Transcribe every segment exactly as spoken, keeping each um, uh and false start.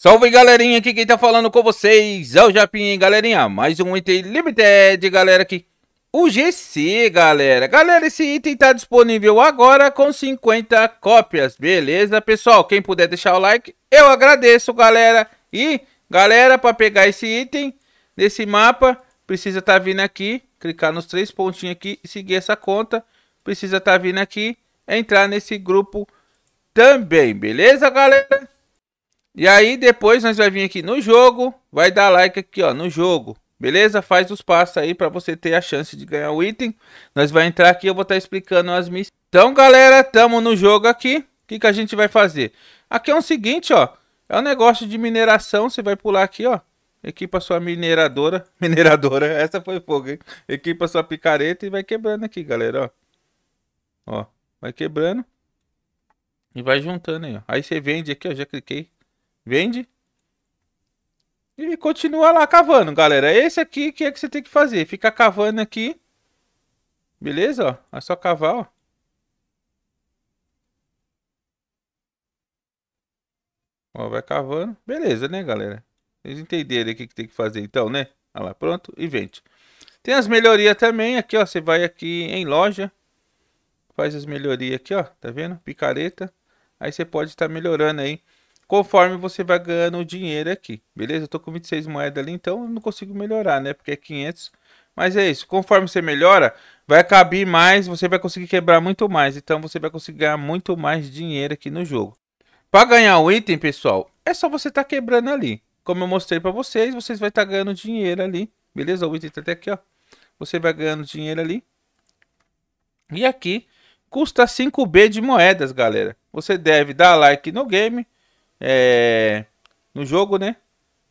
Salve galerinha, aqui quem tá falando com vocês é o Japinha, hein, galerinha, mais um item limited, galera, aqui, o G C, galera, galera, esse item tá disponível agora com cinquenta cópias, beleza, pessoal, quem puder deixar o like, eu agradeço, galera, e, galera, pra pegar esse item, nesse mapa, precisa tá vindo aqui, clicar nos três pontinhos aqui, seguir essa conta, precisa tá vindo aqui, entrar nesse grupo também, beleza, galera? E aí depois nós vai vir aqui no jogo, vai dar like aqui, ó, no jogo, beleza? Faz os passos aí para você ter a chance de ganhar o item. Nós vai entrar aqui, eu vou estar tá explicando as missões. Então, galera, tamo no jogo aqui. O que que a gente vai fazer? Aqui é o seguinte, ó, é um negócio de mineração, você vai pular aqui, ó. Equipa sua mineradora, mineradora, essa foi fogo, hein? Equipa sua picareta e vai quebrando aqui, galera, ó. Ó, vai quebrando e vai juntando aí, ó. Aí você vende aqui, ó, já cliquei. Vende. E continua lá cavando, galera. Esse aqui que é que você tem que fazer. Fica cavando aqui. Beleza, ó. É só cavar, ó. Ó, vai cavando. Beleza, né, galera? Vocês entenderam aqui que tem que fazer então, né? Olha lá, pronto. E vende. Tem as melhorias também. Aqui, ó. Você vai aqui em loja. Faz as melhorias aqui, ó. Tá vendo? Picareta. Aí você pode estar melhorando aí, conforme você vai ganhando o dinheiro aqui, beleza? Eu tô com vinte e seis moedas ali, então eu não consigo melhorar, né? Porque é quinhentos, mas é isso. Conforme você melhora, vai caber mais, você vai conseguir quebrar muito mais. Então você vai conseguir ganhar muito mais dinheiro aqui no jogo. Para ganhar o item, pessoal, é só você tá quebrando ali. Como eu mostrei para vocês, vocês vai estar tá ganhando dinheiro ali, beleza? O item tá até aqui, ó. Você vai ganhando dinheiro ali. E aqui, custa cinco B de moedas, galera. Você deve dar like no game. É, no jogo, né?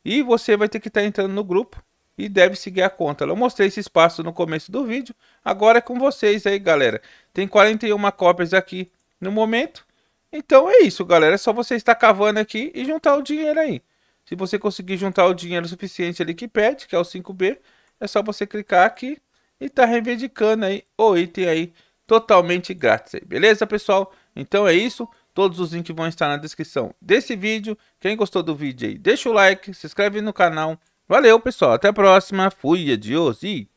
E você vai ter que estar tá entrando no grupo e deve seguir a conta. Eu mostrei esse espaço no começo do vídeo. Agora é com vocês aí, galera. Tem quarenta e uma cópias aqui no momento. Então é isso, galera. É só você estar cavando aqui e juntar o dinheiro aí. Se você conseguir juntar o dinheiro suficiente ali que pede, que é o cinco B, é só você clicar aqui e tá reivindicando aí o item aí totalmente grátis aí. Beleza, pessoal? Então é isso. Todos os links vão estar na descrição desse vídeo. Quem gostou do vídeo aí, deixa o like, se inscreve no canal. Valeu, pessoal. Até a próxima. Fui, adiós e...